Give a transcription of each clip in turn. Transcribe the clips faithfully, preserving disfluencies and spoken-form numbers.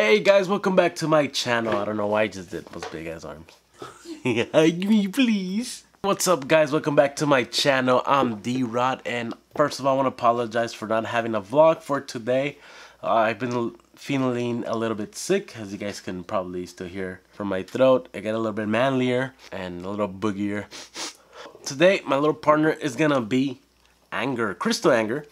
Hey guys, welcome back to my channel. I don't know why I just did those big ass arms. Hug me please. What's up guys, welcome back to my channel. I'm D-Rod, and first of all I want to apologize for not having a vlog for today. Uh, I've been feeling a little bit sick, as you guys can probably still hear from my throat. I got a little bit manlier and a little boogier. Today my little partner is gonna be Anger, Crystal Anger.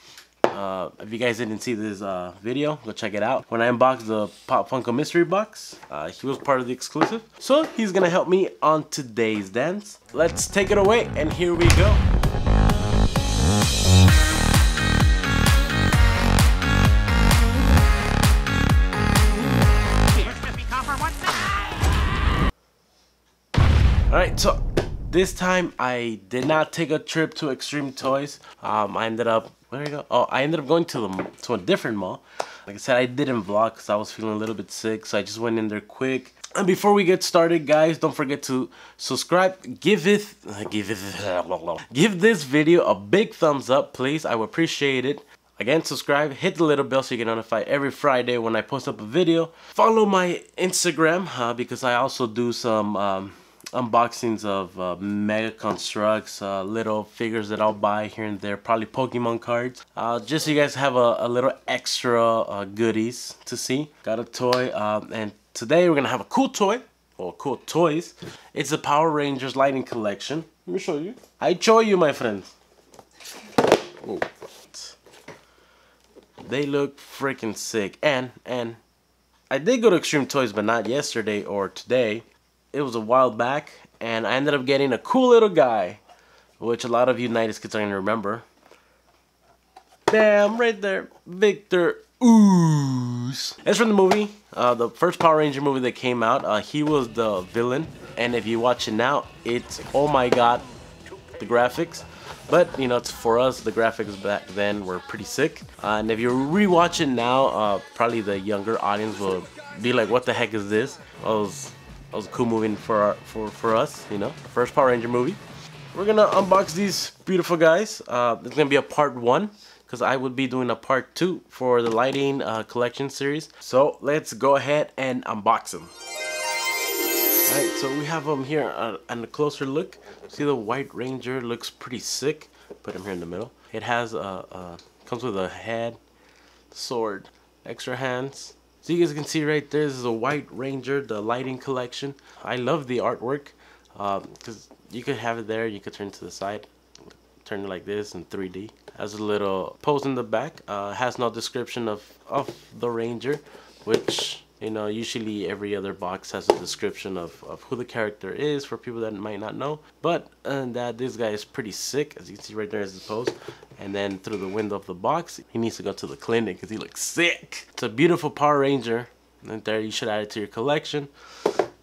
Uh, if you guys didn't see this uh, video, go check it out. When I unboxed the Pop Funko mystery box, uh, he was part of the exclusive. So he's gonna help me on today's dance. Let's take it away, and here we go. All right, so this time I did not take a trip to Extreme Toys. Um, I ended up Where did I go? Oh, I ended up going to the, to a different mall. Like I said, I didn't vlog because I was feeling a little bit sick, so I just went in there quick. And before we get started, guys, don't forget to subscribe. Give it, give it, give this video a big thumbs up, please. I would appreciate it. Again, subscribe, hit the little bell so you get notified every Friday when I post up a video. Follow my Instagram uh, because I also do some um, unboxings of uh, mega constructs, uh, little figures that I'll buy here and there, probably Pokemon cards, uh, just so you guys have a, a little extra uh, goodies to see. Got a toy, um, and today we're gonna have a cool toy, or cool toys. It's the Power Rangers Lightning Collection. Let me show you. I show you, my friends. Oh. They look freaking sick, and and I did go to Extreme Toys, but not yesterday or today. It was a while back, and I ended up getting a cool little guy, which a lot of you nineties kids are going to remember. Bam, right there, Victor Ooze. It's from the movie, uh, the first Power Ranger movie that came out. Uh, he was the villain, and if you watch it now, it's, oh my god, the graphics. But, you know, it's for us, the graphics back then were pretty sick. Uh, and if you rewatch it now, uh, probably the younger audience will be like, what the heck is this? I was... That was a cool movie for, our, for for us, you know, first Power Ranger movie. We're gonna unbox these beautiful guys. Uh, it's gonna be a part one, because I would be doing a part two for the Lightning uh, Collection series. So let's go ahead and unbox them. All right, so we have them here uh, on a closer look. See, the White Ranger looks pretty sick. Put him here in the middle. It has a, a comes with a head, sword, extra hands. So you guys can see right there, this is a White Ranger, the Lightning Collection. I love the artwork, because um, you could have it there, you could turn to the side, turn it like this in three D. Has a little pose in the back, uh, has no description of, of the Ranger, which, you know, usually every other box has a description of, of who the character is for people that might not know. But and that this guy is pretty sick, as you can see right there is his pose. And then through the window of the box, he needs to go to the clinic because he looks sick. It's a beautiful Power Ranger. And there, you should add it to your collection.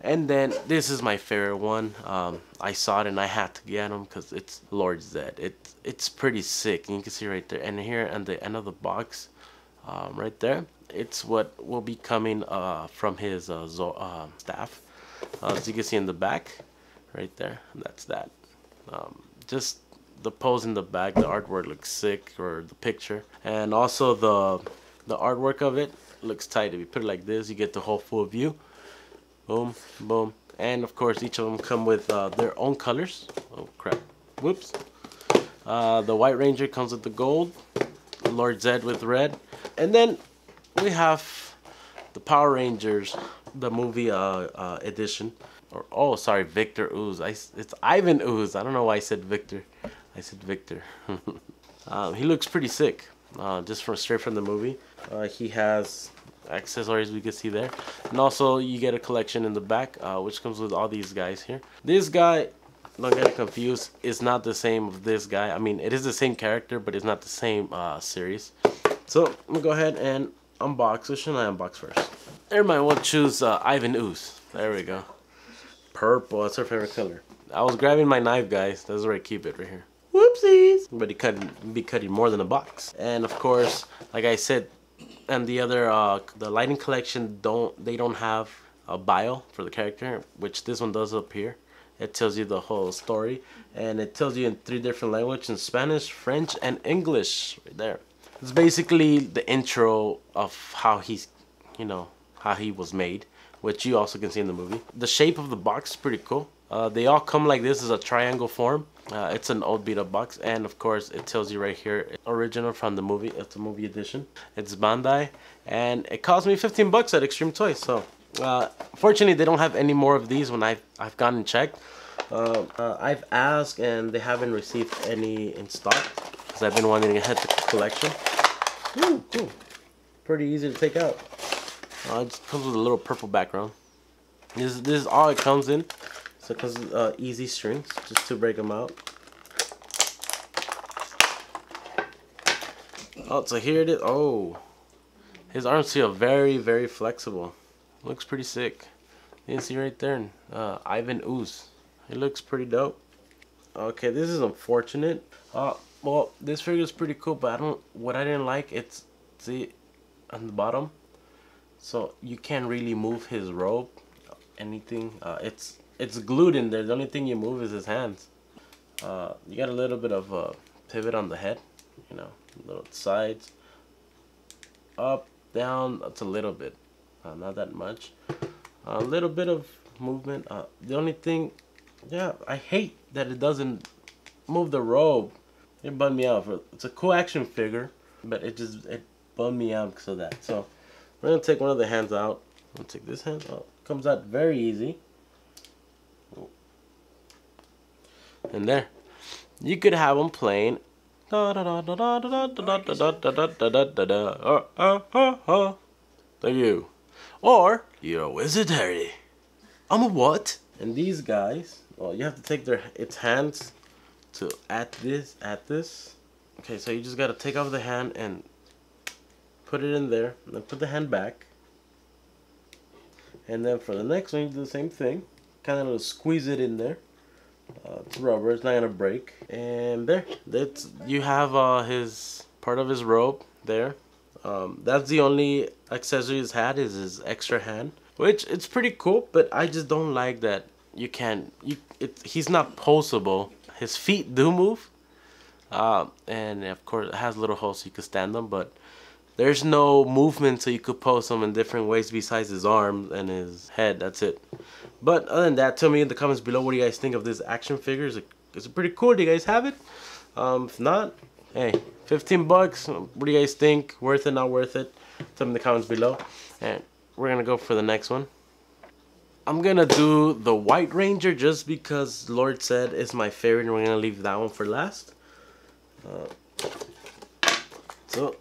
And then this is my favorite one. Um, I saw it and I had to get him because it's Lord Zedd. It, it's pretty sick. And you can see right there. And here at the end of the box, um, right there, it's what will be coming uh, from his uh, zo uh, staff. Uh, as you can see in the back, right there. That's that. Um, just... The pose in the back, the artwork looks sick, or the picture, and also the the artwork of it looks tight. If you put it like this, you get the whole full view. Boom, boom, and of course each of them come with uh, their own colors. Oh crap! Whoops. Uh, the White Ranger comes with the gold, Lord Zedd with red, and then we have the Power Rangers, the movie uh, uh, edition. Or oh, sorry, Victor Ooze. I, it's Ivan Ooze. I don't know why I said Victor. I said Victor. um, he looks pretty sick, uh, just from straight from the movie. Uh, he has accessories we can see there, and also you get a collection in the back, uh, which comes with all these guys here. This guy, don't get confused, is not the same of this guy. I mean, it is the same character, but it's not the same uh, series. So I'm gonna go ahead and unbox. What should I unbox first? Everybody will choose uh, Ivan Ooze. There we go. Purple. That's her favorite color. I was grabbing my knife, guys. That's where I keep it, right here. Whoopsies! But he could be cutting more than a box. And of course, like I said, and the other, uh, the Lightning Collection, don't they don't have a bio for the character, which this one does up here. It tells you the whole story, and it tells you in three different languages, in Spanish, French, and English, right there. It's basically the intro of how he's, you know, how he was made, which you also can see in the movie. The shape of the box is pretty cool. Uh, they all come like this as a triangle form. Uh, it's an old beat-up box, and of course it tells you right here, original from the movie. It's a movie edition. It's Bandai, and it cost me fifteen bucks at Extreme Toys. So uh, fortunately they don't have any more of these. When I've, I've gone and checked, uh, uh, I've asked and they haven't received any in stock, because I've been wanting to head to collection. Ooh, cool. Pretty easy to take out. Uh, it just comes with a little purple background. This, this is all it comes in. So it comes with uh, easy strings, just to break them out. Oh, so here it is. Oh, his arms feel very, very flexible. Looks pretty sick. You can see right there, uh, Ivan Ooze. It looks pretty dope. Okay, this is unfortunate. Uh, well, this figure is pretty cool, but I don't. What I didn't like, it's see on the bottom. So you can't really move his robe, anything. Uh, it's it's glued in there. The only thing you move is his hands. Uh, you got a little bit of a pivot on the head, you know, little sides, up, down. That's a little bit, uh, not that much. A little bit of movement. Uh, the only thing, yeah, I hate that it doesn't move the robe. It bummed me out. It's a cool action figure, but it just it bummed me out because of that. So. We're gonna take one of the hands out. I'm gonna take this hand out. Comes out very easy. And there. You could have them playing. Thank you. Or, you're a wizard, Harry. I'm a what? And these guys, well, you have to take their its hands to at this, at this. Okay, so you just gotta take off the hand and put it in there, and then put the hand back, and then for the next one you do the same thing, kind of squeeze it in there. Uh, it's rubber, it's not gonna break. And there, that's you have uh, his part of his robe there. Um, that's the only accessory he's had, is his extra hand, which it's pretty cool, but I just don't like that you can't. You, it, he's not poseable. His feet do move, uh, and of course it has little holes so you can stand them, but there's no movement, so you could pose him in different ways besides his arms and his head. That's it. But other than that, tell me in the comments below what do you guys think of this action figure. Is it, is it pretty cool? Do you guys have it? Um, if not, hey, fifteen bucks. What do you guys think? Worth it, not worth it? Tell me in the comments below. And we're going to go for the next one. I'm going to do the White Ranger just because Lord Zedd is my favorite, and we're going to leave that one for last. Uh, so...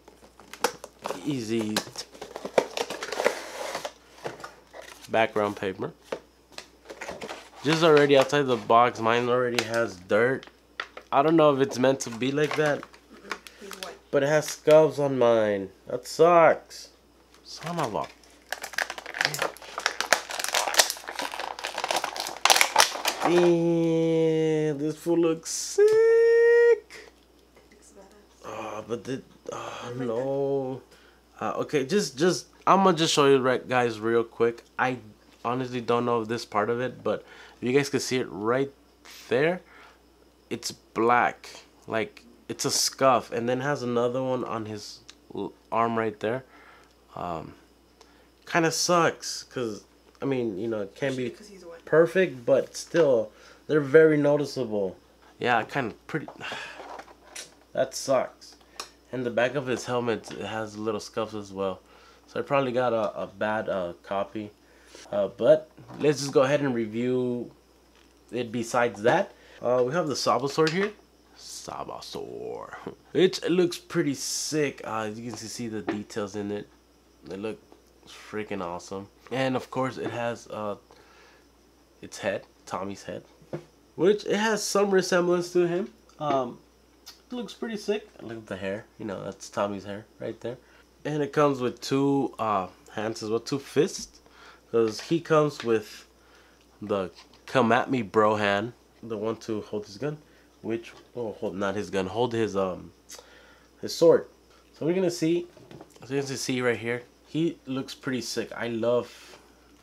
easy background paper. Just already outside the box, mine already has dirt. I don't know if it's meant to be like that, but it has scuffs on mine. That sucks. Son of a. Damn, this fool looks sick. Oh, but the oh no. Uh, okay, just, just, I'm gonna just show you right, guys, real quick. I honestly don't know this part of it, but if you guys can see it right there, it's black. Like, it's a scuff, and then has another one on his arm right there. Um, kind of sucks, because, I mean, you know, it can be perfect, but still, they're very noticeable. Yeah, kind of pretty, that sucks. And the back of his helmet, it has little scuffs as well. So I probably got a, a bad uh, copy. Uh, but let's just go ahead and review it besides that. Uh, we have the Sabasaur here. Sabasaur. It, it looks pretty sick. Uh, you can see the details in it. They look freaking awesome. And of course it has uh, its head, Tommy's head. Which it has some resemblance to him. Um, looks pretty sick. Look at the hair, you know, that's Tommy's hair right there. And it comes with two uh hands as well, two fists, because he comes with the come at me bro hand, the one to hold his gun, which oh hold not his gun hold his um his sword. So we're gonna see, as you can see right here, he looks pretty sick. I love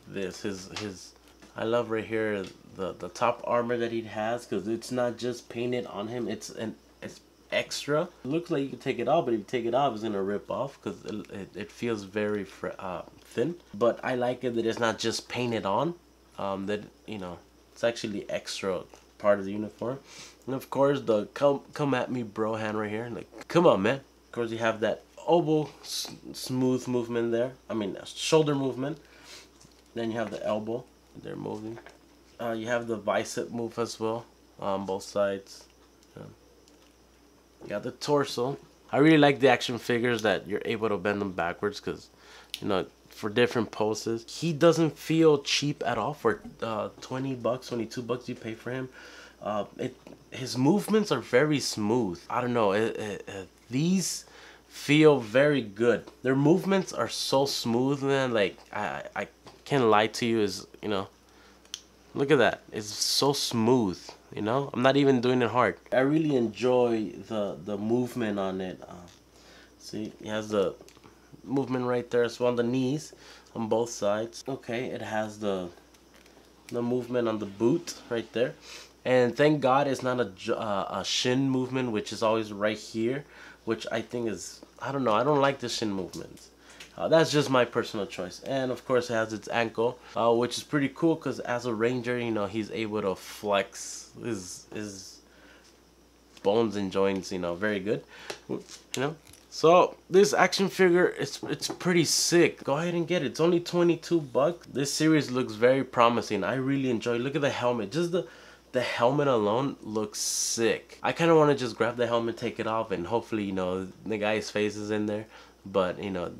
this, his his I love right here the the top armor that he has, because it's not just painted on him, it's an extra. It looks like you can take it off, but if you take it off, it's gonna rip off, because it, it, it feels very fr uh, thin, but I like it that it's not just painted on, um, that, you know, it's actually extra part of the uniform. And of course the come come at me bro hand right here, like come on man. Of course you have that elbow s smooth movement there, I mean shoulder movement, then you have the elbow, they're moving, uh, you have the bicep move as well on both sides, yeah. You got the torso. I really like the action figures that you're able to bend them backwards, because you know, for different poses. He doesn't feel cheap at all for uh, twenty bucks, twenty-two bucks you pay for him. Uh, it, his movements are very smooth. I don't know, it, it, it, these feel very good. Their movements are so smooth, man. Like I, I can't lie to you, is, you know, look at that. It's so smooth, you know, I'm not even doing it hard. I really enjoy the, the movement on it. Uh, see, he has the movement right there as well on the knees on both sides. Okay, it has the the movement on the boot right there, and thank God it's not a, uh, a shin movement, which is always right here, which I think is, I don't know, I don't like the shin movements. Uh, that's just my personal choice. And of course it has its ankle, uh, which is pretty cool, because as a ranger, you know, he's able to flex his his bones and joints, you know, very good, you know. So this action figure, it's it's pretty sick. Go ahead and get it. It's only twenty-two bucks. This series looks very promising. I really enjoy. Look at the helmet. Just the the helmet alone looks sick. I kind of want to just grab the helmet, take it off, and hopefully, you know, the guy's face is in there. But you know,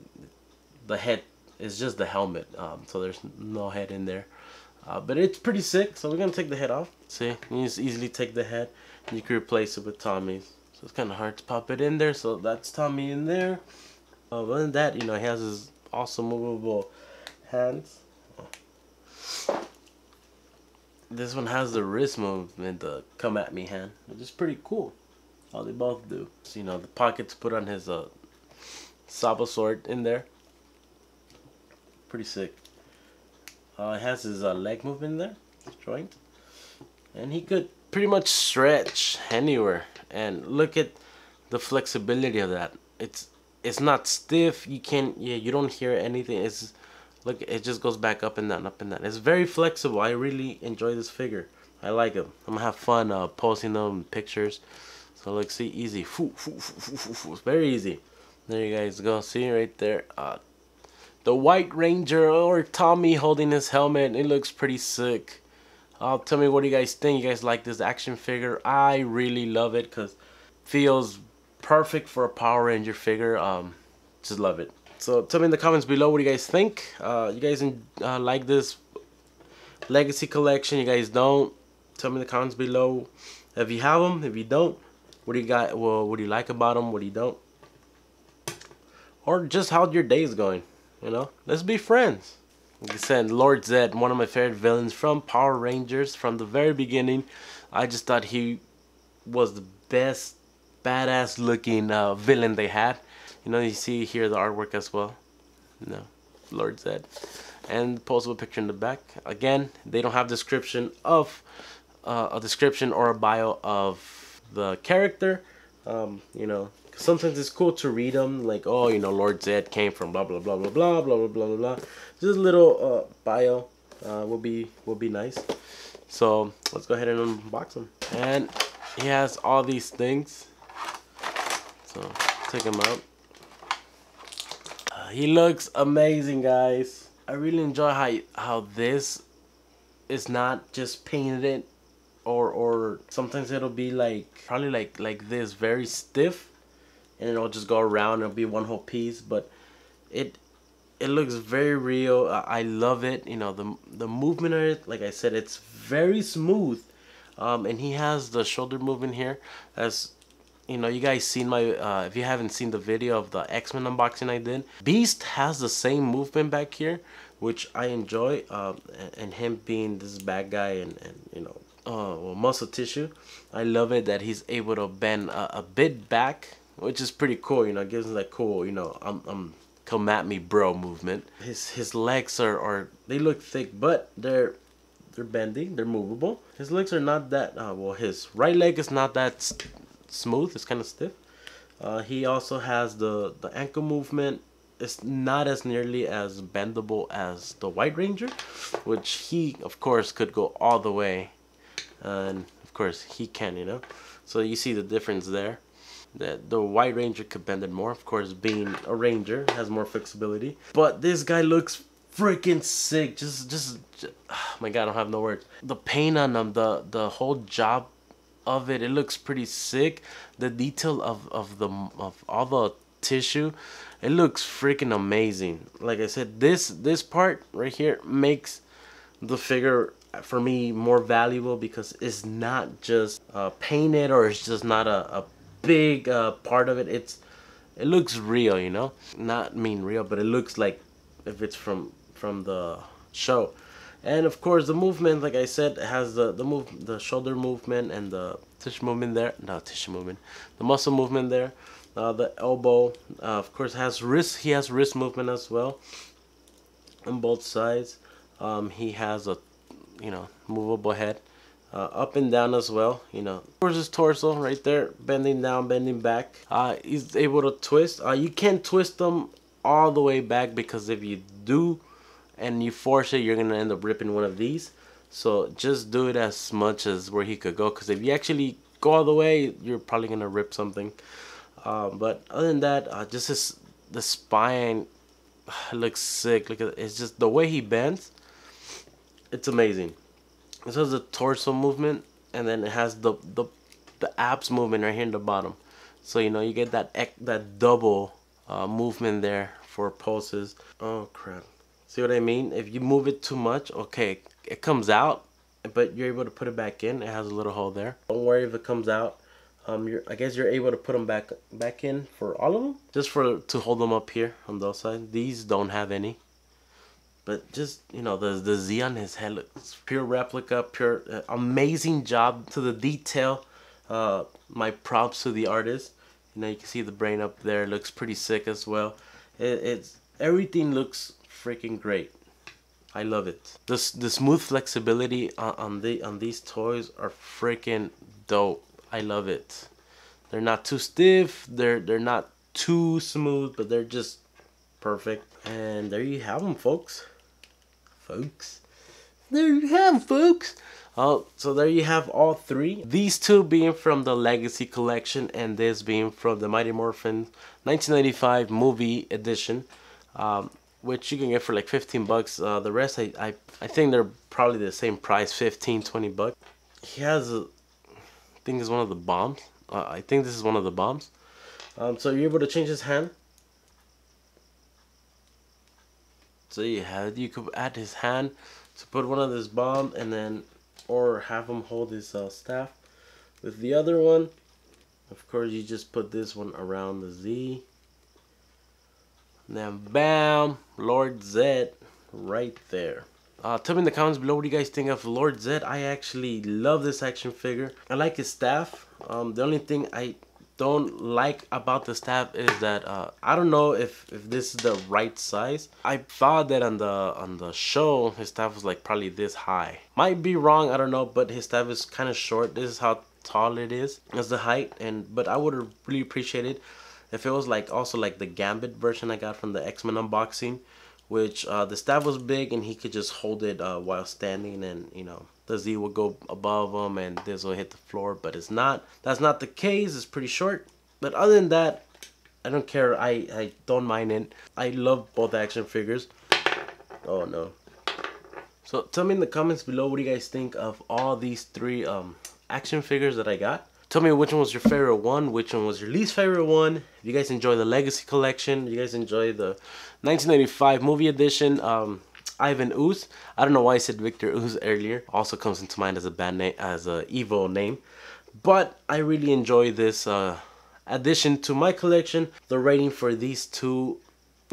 the head is just the helmet, um, so there's no head in there. Uh, but it's pretty sick. So we're gonna take the head off. See, you can just easily take the head, and you can replace it with Tommy's. So it's kind of hard to pop it in there, so that's Tommy in there. Uh, other than that, you know, he has his awesome movable hands. This one has the wrist movement, the come at me hand, which is pretty cool. Oh, they both do. So, you know, the pockets put on his uh, Sabasaur in there. Pretty sick. Uh, it has his uh, leg movement in there, his joint. And he could pretty much stretch anywhere. And look at the flexibility of that. It's it's not stiff. You can't, yeah, you don't hear anything. It's, look, it just goes back up and down, up and down. It's very flexible. I really enjoy this figure. I like him. I'm gonna have fun uh, posting them pictures. So look, see, easy. Foo, foo, foo, foo, foo, foo. It's very easy. There you guys go. See right there. Uh, the White Ranger or Tommy holding his helmet. It looks pretty sick. Uh, tell me what you guys think. You guys like this action figure? I really love it, because feels perfect for a Power Ranger figure. Um, just love it. So tell me in the comments below what you guys think. Uh, you guys uh, like this Legacy Collection? You guys don't? Tell me in the comments below if you have them. If you don't, what do you got? Well, what do you like about them? What do you don't? Or just how your day is going. You know, let's be friends. Like I said, Lord Zedd, one of my favorite villains from Power Rangers from the very beginning. I just thought he was the best badass looking uh, villain they had. You know, you see here the artwork as well. You know, Lord Zedd. And postable picture in the back. Again, they don't have description of uh, a description or a bio of the character. Um, you know, sometimes it's cool to read them, like, oh, you know, Lord Zedd came from blah blah blah blah blah blah blah blah blah. Just a little uh, bio uh, will be will be nice. So let's go ahead and unbox them. And he has all these things. So take them out. Uh, he looks amazing, guys. I really enjoy how how this is not just painted, or or sometimes it'll be like probably like like this, very stiff. And it'll just go around. It'll be one whole piece, but it it looks very real. I love it. You know, the the movement of it. Like I said, it's very smooth. Um, and he has the shoulder movement here. As you know, you guys seen my. Uh, if you haven't seen the video of the X-Men unboxing I did, Beast has the same movement back here, which I enjoy. Um, and, and him being this bad guy, and and you know, uh, well, muscle tissue. I love it that he's able to bend a, a bit back, which is pretty cool. You know, it gives him that cool, you know, I'm, I'm come at me bro movement. His his legs are, are they look thick, but they're they're bending, they're movable. His legs are not that, uh, well, his right leg is not that smooth, it's kind of stiff. Uh, he also has the, the ankle movement, it's not as nearly as bendable as the White Ranger, which he of course could go all the way, uh, and of course he can, you know. So you see the difference there, that the White Ranger could bend it more, of course being a ranger has more flexibility. But this guy looks freaking sick. Just just, just oh my god, I don't have no words. The paint on them, the the whole job of it, it looks pretty sick. The detail of of the of all the tissue, it looks freaking amazing. Like I said, this this part right here makes the figure for me more valuable, because it's not just uh painted, or it's just not a, a big uh part of it. It's it looks real, you know, not mean real, but it looks like if it's from from the show. And of course the movement, like I said, has the the move the shoulder movement and the tissue movement there, no tissue movement the muscle movement there, uh, the elbow, uh, of course has wrist, he has wrist movement as well on both sides. Um he has a, you know, movable head, uh, up and down as well, you know. Of course his torso right there, bending down, bending back. Uh he's able to twist. Uh you can't twist them all the way back, because if you do and you force it, you're gonna end up ripping one of these. So just do it as much as where he could go, because if you actually go all the way, you're probably gonna rip something. Um, but other than that, uh, just his, the spine looks sick. Look at, it's just the way he bends, it's amazing. This has the torso movement, and then it has the the the abs movement right here in the bottom. So you know you get that that double uh, movement there for pulses. Oh crap. See what I mean? If you move it too much, okay, it comes out, but you're able to put it back in. It has a little hole there. Don't worry if it comes out. Um, you're, I guess you're able to put them back back in for all of them, just for to hold them up here on those sides. These don't have any, but just, you know, the the Z on his head looks pure replica, pure uh, amazing job to the detail. Uh, my props to the artist. You know, you can see the brain up there. It looks pretty sick as well. It, it's everything looks freaking great. I love it. This the smooth flexibility on, on the on these toys are freaking dope. I love it. They're not too stiff, they're they're not too smooth, but they're just perfect. And there you have them, folks. Folks. There you have them, folks. Oh, so there you have all three. These two being from the Legacy Collection, and this being from the Mighty Morphin nineteen ninety-five movie edition. Um which you can get for like fifteen bucks. Uh, the rest, I, I I think they're probably the same price, fifteen, twenty bucks. He has, a, I think it's one of the bombs. Uh, I think this is one of the bombs. Um, so you're able to change his hand. So you have, you could add his hand to put one of this bomb, and then, or have him hold his uh, staff with the other one. Of course, you just put this one around the Z. Then bam, Lord Zedd right there. Uh, tell me in the comments below, what do you guys think of Lord Zedd? I actually love this action figure. I like his staff. Um, the only thing I don't like about the staff is that uh, I don't know if, if this is the right size. I thought that on the on the show his staff was like probably this high. Might be wrong, I don't know, but his staff is kind of short. This is how tall it is as the height, and but I would really appreciate it if it was like also like the Gambit version I got from the X-Men unboxing, which uh, the staff was big and he could just hold it uh, while standing, and you know the Z will go above him and this will hit the floor. But it's not, that's not the case. It's pretty short. But other than that, I don't care. I I don't mind it. I love both action figures. Oh no. So tell me in the comments below, what do you guys think of all these three um, action figures that I got? Tell me which one was your favorite one, which one was your least favorite one. If you guys enjoy the Legacy Collection, if you guys enjoy the nineteen ninety-five movie edition, um, Ivan Ooze. I don't know why I said Victor Ooze earlier. Also comes into mind as a bad name, as a evil name. But I really enjoy this uh, addition to my collection. The rating for these two,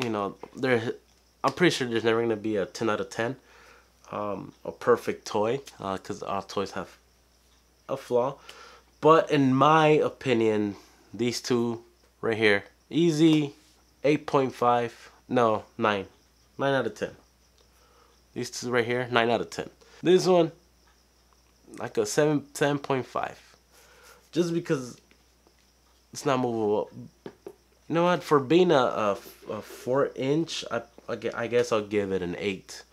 you know, they're, I'm pretty sure there's never going to be a ten out of ten. Um, a perfect toy, because uh, all toys have a flaw. But in my opinion, these two right here, easy eight point five, no, nine. nine out of ten. These two right here, nine out of ten. This one, like a seven, seven point five. Just because it's not movable. You know what? For being a, a, a four inch, I, I guess I'll give it an eight.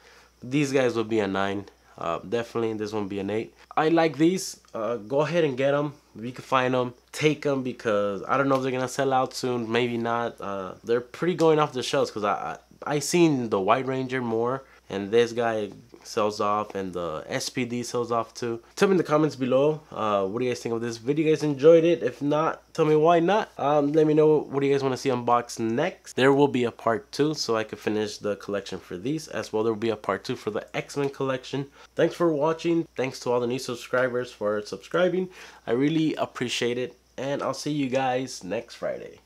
These guys would be a nine. Uh, definitely this one be an eight. I like these. Uh, go ahead and get them. If you can find them, take them, because I don't know if they're gonna sell out soon. Maybe not. Uh, they're pretty going off the shelves, because I, I I seen the White Ranger more, and this guy sells off, and the S P D sells off too. Tell me in the comments below, uh, what do you guys think of this video? You guys enjoyed it? If not, tell me why not. Um, let me know what do you guys want to see unboxed next. There will be a part two, so I could finish the collection for these as well. There will be a part two for the X-Men collection. Thanks for watching. Thanks to all the new subscribers for subscribing. I really appreciate it, and I'll see you guys next Friday.